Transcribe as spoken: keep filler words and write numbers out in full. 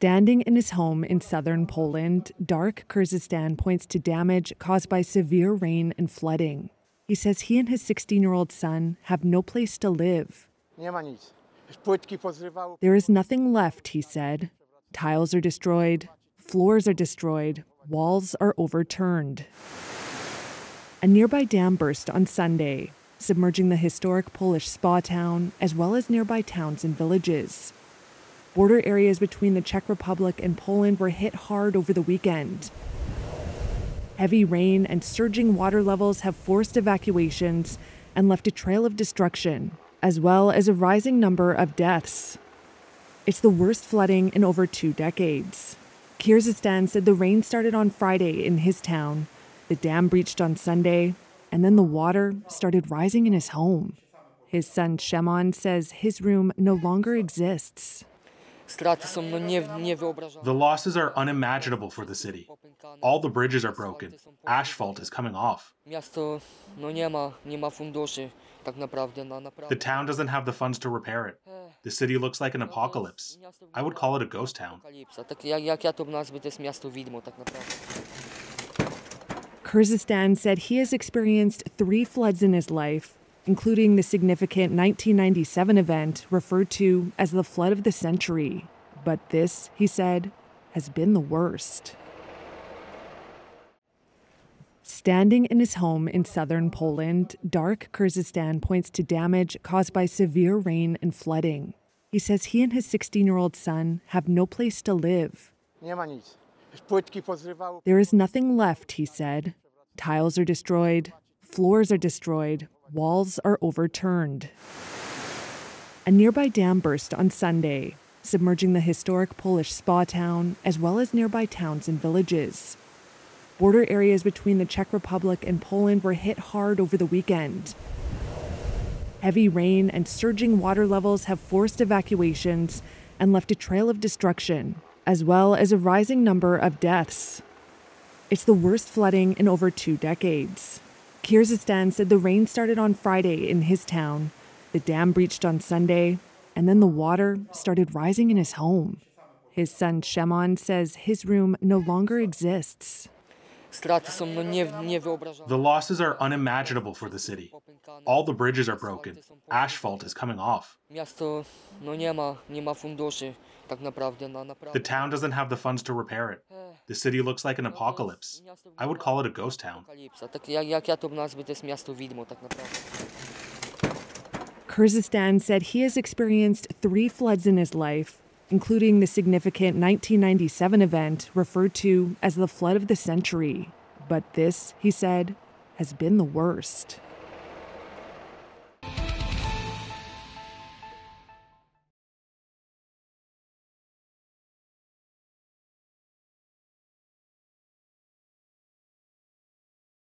Standing in his home in southern Poland, Darek Krzysztan points to damage caused by severe rain and flooding. He says he and his sixteen-year-old son have no place to live. There is nothing left, he said. Tiles are destroyed, floors are destroyed, walls are overturned. A nearby dam burst on Sunday, submerging the historic Polish spa town as well as nearby towns and villages. Border areas between the Czech Republic and Poland were hit hard over the weekend. Heavy rain and surging water levels have forced evacuations and left a trail of destruction, as well as a rising number of deaths. It's the worst flooding in over two decades. Krzysztan said the rain started on Friday in his town, the dam breached on Sunday, and then the water started rising in his home. His son Szymon says his room no longer exists. The losses are unimaginable for the city. All the bridges are broken. Asphalt is coming off. The town doesn't have the funds to repair it. The city looks like an apocalypse. I would call it a ghost town. Krzysztan said he has experienced three floods in his life, including the significant nineteen ninety-seven event referred to as the flood of the century. But this, he said, has been the worst. Standing in his home in southern Poland, Darek Krzysztan points to damage caused by severe rain and flooding. He says he and his sixteen-year-old son have no place to live. There is nothing left, he said. Tiles are destroyed, floors are destroyed, walls are overturned. A nearby dam burst on Sunday, submerging the historic Polish spa town as well as nearby towns and villages. Border areas between the Czech Republic and Poland were hit hard over the weekend. Heavy rain and surging water levels have forced evacuations and left a trail of destruction, as well as a rising number of deaths. It's the worst flooding in over two decades. Krzysztan said the rain started on Friday in his town, the dam breached on Sunday, and then the water started rising in his home. His son Szymon says his room no longer exists. The losses are unimaginable for the city. All the bridges are broken. Asphalt is coming off. The town doesn't have the funds to repair it. The city looks like an apocalypse. I would call it a ghost town. Krzysztan said he has experienced three floods in his life, including the significant nineteen ninety-seven event referred to as the flood of the century. But this, he said, has been the worst.